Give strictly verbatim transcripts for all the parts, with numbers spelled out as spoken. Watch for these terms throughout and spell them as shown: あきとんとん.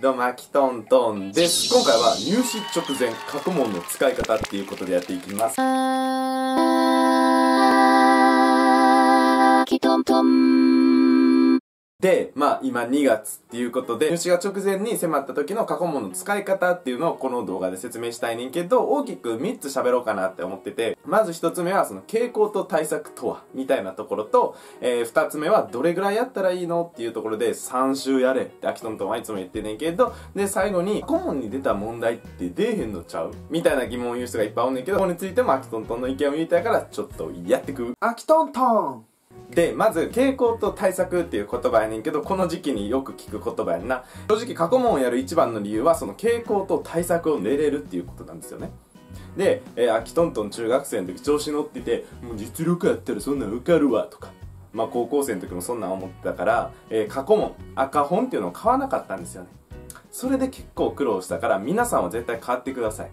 どうも、あきとんとんです。今回は入試直前、過去問の使い方っていうことでやっていきます。あきとんとん。で、まあ今にがつっていうことで、入試が直前に迫った時の過去問の使い方っていうのをこの動画で説明したいねんけど、大きくみっつ喋ろうかなって思ってて、まずひとつめはその傾向と対策とは、みたいなところと、えー、ふたつめはどれぐらいやったらいいのっていうところでさん週やれってあきとんとんはいつも言ってんねんけど、で、最後に過去問に出た問題って出えへんのちゃうみたいな疑問を言う人がいっぱいおんねんけど、これについてもあきとんとんの意見を言いたいから、ちょっとやってく。あきとんとんで、まず、傾向と対策っていう言葉やねんけど、この時期によく聞く言葉やんな。正直、過去問をやる一番の理由は、その傾向と対策を練れるっていうことなんですよね。で、えー、あきとんとん中学生の時調子乗ってて、もう実力やったらそんなん受かるわ、とか。まあ、高校生の時もそんなん思ってたから、えー、過去問、赤本っていうのを買わなかったんですよね。それで結構苦労したから、皆さんは絶対買ってください。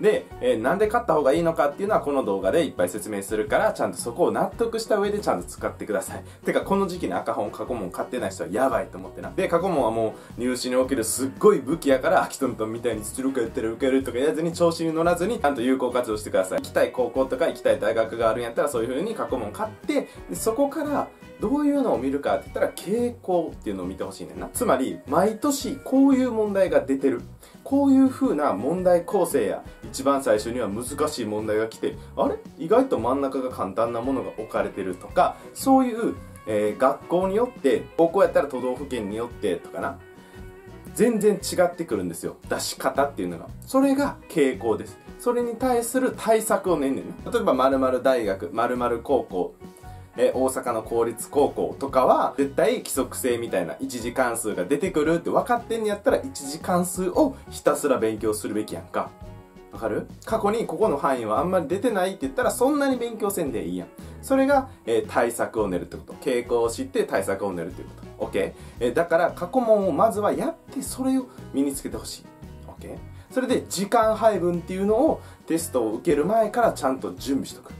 で、えー、なんで買った方がいいのかっていうのはこの動画でいっぱい説明するから、ちゃんとそこを納得した上でちゃんと使ってください。てか、この時期に赤本、過去問買ってない人はやばいと思ってな。で、過去問はもう入試におけるすっごい武器やから、あきとんとんみたいに出力やってる受けるとかやずに調子に乗らずに、ちゃんと有効活用してください。行きたい高校とか行きたい大学があるんやったら、そういう風に過去問買って、でそこから、どういうのを見るかって言ったら傾向っていうのを見てほしいねんな。つまり、毎年こういう問題が出てる。こういう風な問題構成や、一番最初には難しい問題が来て、あれ意外と真ん中が簡単なものが置かれてるとか、そういう、えー、学校によって、高校やったら都道府県によってとかな。全然違ってくるんですよ。出し方っていうのが。それが傾向です。それに対する対策をねんねんな。例えば、〇〇大学、〇〇高校。え、大阪の公立高校とかは、絶対規則性みたいな一次関数が出てくるって分かってんやったら、一次関数をひたすら勉強するべきやんか。わかる？過去にここの範囲はあんまり出てないって言ったら、そんなに勉強せんでいいやん。それが、えー、対策を練るってこと。傾向を知って対策を練るってこと。OK？ えー、だから過去問をまずはやって、それを身につけてほしい。OK？ それで、時間配分っていうのをテストを受ける前からちゃんと準備しとく。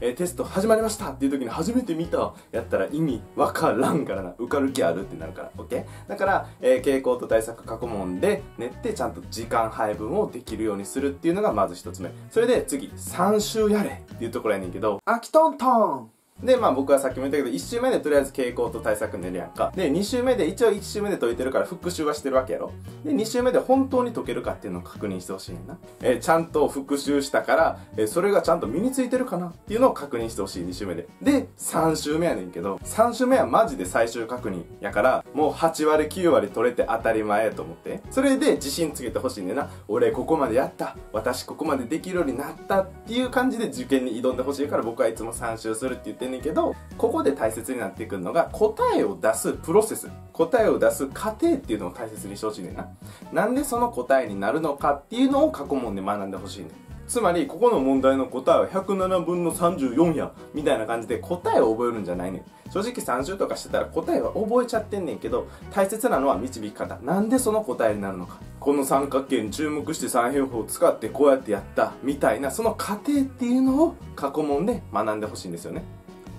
えー、テスト始まりましたっていう時に初めて見たやったら意味わからんからな。受かる気あるってなるから。OK？ だから、えー、傾向と対策過去問で練ってちゃんと時間配分をできるようにするっていうのがまず一つ目。それで次、さん週やれっていうところやねんけど、あきとんとんで、まあ僕はさっきも言ったけど、いち週目でとりあえず傾向と対策練るやんか。で、に週目で、一応いち週目で解いてるから復習はしてるわけやろ。で、に週目で本当に解けるかっていうのを確認してほしいねんな。えー、ちゃんと復習したから、えー、それがちゃんと身についてるかなっていうのを確認してほしい、に週目で。で、さん週目やねんけど、さん週目はマジで最終確認やから、もうはち割、きゅう割取れて当たり前やと思って。それで自信つけてほしいねんな。俺ここまでやった。私ここまでできるようになったっていう感じで受験に挑んでほしいから、僕はいつもさん週するって言ってねんけど、ここで大切になってくるのが答えを出すプロセス、答えを出す過程っていうのを大切にしてほしいねんな。なんでその答えになるのかっていうのを過去問で学んでほしいねん。つまり、ここの問題の答えはひゃくななぶんのさんじゅうよんやみたいな感じで答えを覚えるんじゃないねん。正直さん週とかしてたら答えは覚えちゃってんねんけど、大切なのは導き方。なんでその答えになるのか。この三角形に注目して三平方を使ってこうやってやったみたいな、その過程っていうのを過去問で学んでほしいんですよね。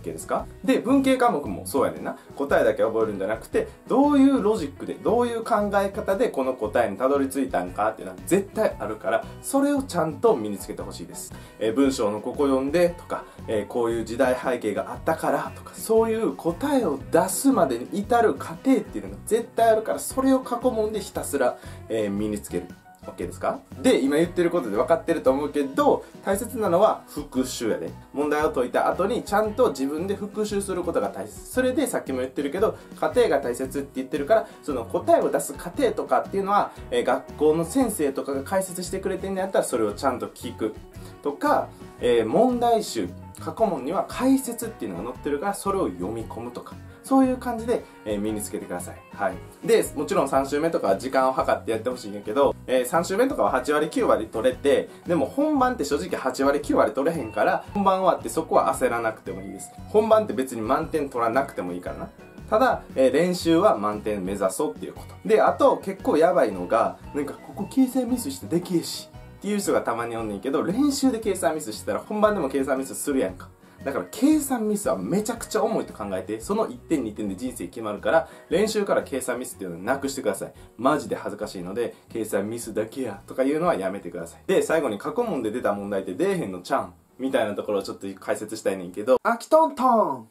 ですか？で、文系科目もそうやねんな。答えだけ覚えるんじゃなくて、どういうロジックで、どういう考え方でこの答えにたどり着いたんかっていうのは絶対あるから、それをちゃんと身につけてほしいです。えー、文章のここ読んでとか、えー、こういう時代背景があったからとか、そういう答えを出すまでに至る過程っていうのが絶対あるから、それを過去問でひたすら、えー、身につける。OK ですか？で、今言ってることで分かってると思うけど、大切なのは復習やで。問題を解いた後にちゃんと自分で復習することが大切。それでさっきも言ってるけど、過程が大切って言ってるから、その答えを出す過程とかっていうのは、えー、学校の先生とかが解説してくれてんのやったらそれをちゃんと聞く。とか、えー、問題集、過去問には解説っていうのが載ってるから、それを読み込むとか。そういう感じで、えー、身につけてください。はい。で、もちろんさん週目とかは時間を計ってやってほしいんやけど、えー、さん週目とかははち割きゅう割取れて、でも本番って正直はち割きゅう割取れへんから、本番終わってそこは焦らなくてもいいです。本番って別に満点取らなくてもいいからな。ただ、えー、練習は満点目指そうっていうこと。で、あと結構やばいのが、なんかここ計算ミスしてできへんし、っていう人がたまにおんねんけど、練習で計算ミスしたら本番でも計算ミスするやんか。だから計算ミスはめちゃくちゃ重いと考えて、そのいってんにてんで人生決まるから、練習から計算ミスっていうのをなくしてください。マジで恥ずかしいので、計算ミスだけやとかいうのはやめてください。で、最後に過去問で出た問題って出えへんのちゃんみたいなところをちょっと解説したいねんけど、あきとんとん、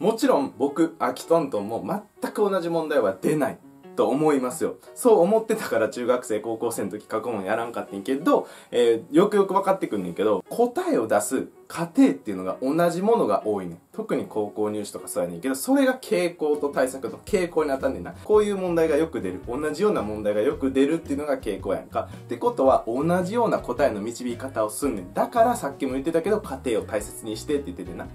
もちろん僕あきとんとんも全く同じ問題は出ないと思いますよ。そう思ってたから中学生高校生の時過去問やらんかってんけど、えー、よくよく分かってくんねんけど、答えを出す過程っていうのが同じものが多いねん。特に高校入試とかそうやねんけど、それが傾向と対策の傾向に当たんねんな。こういう問題がよく出る、同じような問題がよく出るっていうのが傾向やんか。ってことは同じような答えの導き方をすんねん。だからさっきも言ってたけど、過程を大切にしてって言っててんな。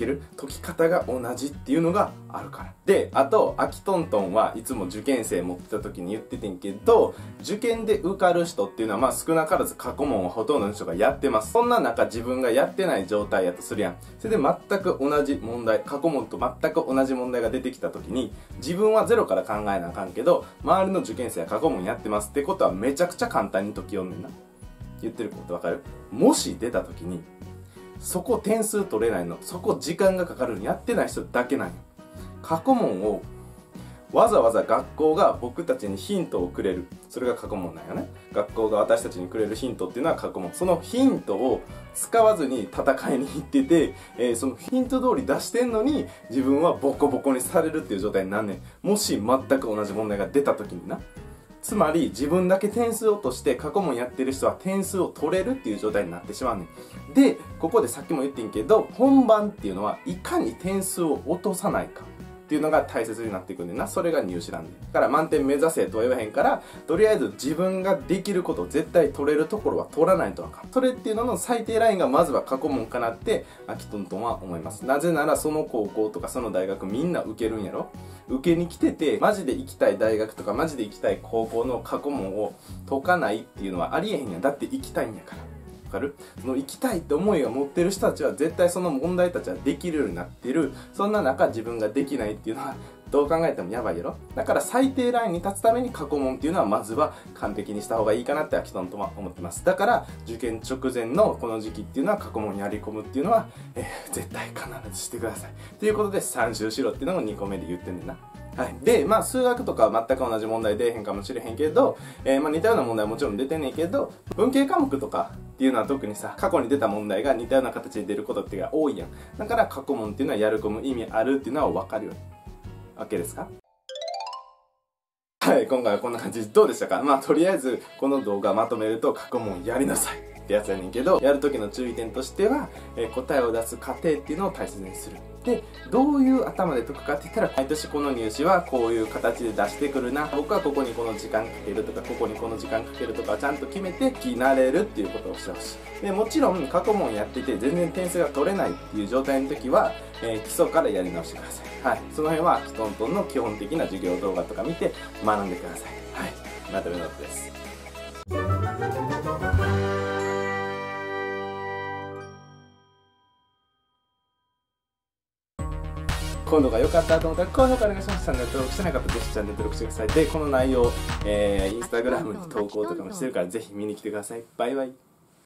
解き方が同じっていうのがあるから。で、あとあきとんとんはいつも受験生持ってた時に言っててんけど、受験で受かる人っていうのはまあ少なからず過去問はほとんどの人がやってます。そんな中自分がやってない状態やとするやん。それで全く同じ問題、過去問と全く同じ問題が出てきた時に、自分はゼロから考えなあかんけど、周りの受験生は過去問やってますってことはめちゃくちゃ簡単に解き読んでんな。言ってることわかる？もし出た時にそこ点数取れないの、そこ時間がかかるのやってない人だけなんよ。過去問をわざわざ学校が僕たちにヒントをくれる、それが過去問なんよね。学校が私たちにくれるヒントっていうのは過去問。そのヒントを使わずに戦いに行ってて、えー、そのヒント通り出してんのに自分はボコボコにされるっていう状態になんねん。もし全く同じ問題が出た時にな。つまり自分だけ点数落として過去問やってる人は点数を取れるっていう状態になってしまうねん。で、ここでさっきも言ってんけど、本番っていうのはいかに点数を落とさないかっていうのが大切になってくるんだよな。それが入試なんで、だから満点目指せとは言わへんから、とりあえず自分ができること、絶対取れるところは取らないとあかん。それっていうのの最低ラインがまずは過去問かなってあきとんとんは思います。なぜならその高校とかその大学みんな受けるんやろ。受けに来ててマジで行きたい大学とかマジで行きたい高校の過去問を解かないっていうのはありえへんやん。だって行きたいんやから。わかる？その行きたいって思いを持ってる人たちは絶対その問題たちはできるようになってる。そんな中自分ができないっていうのはどう考えてもやばいやろ。だから最低ラインに立つために過去問っていうのはまずは完璧にした方がいいかなってあきとんとは思ってます。だから受験直前のこの時期っていうのは過去問にやり込むっていうのは、えー、絶対必ずしてくださいということで参習しろっていうのもにこめで言ってんねんな。はい、で、まあ、数学とかは全く同じ問題出えへんかもしれへんけど、えー、まあ似たような問題はもちろん出てんねんけど、文系科目とかっていうのは特にさ、過去に出た問題が似たような形で出ることっていうのが多いやん。だから過去問っていうのはやり込む意味あるっていうのは分かるよ。OK ですか？はい、今回はこんな感じ。どうでしたか？まあ、とりあえずこの動画まとめると、過去問やりなさいってやつやねんけど、やる時の注意点としては、えー、答えを出す過程っていうのを大切にする。で、どういう頭で解くかって言ったら、毎年この入試はこういう形で出してくるな、僕はここにこの時間かけるとかここにこの時間かけるとかちゃんと決めてき慣れるっていうことをしてほしい。でもちろん過去問やってて全然点数が取れないっていう状態の時は、えー、基礎からやり直してください。はい、その辺はあきとんとんの基本的な授業動画とか見て学んでください。はい、まとめのことです。今度が良かったと思ったら高評価お願いします。チャンネル登録してなかったらぜひチャンネル登録してください。で、この内容、えー、インスタグラムに投稿とかもしてるからぜひ見に来てください。バイバイ。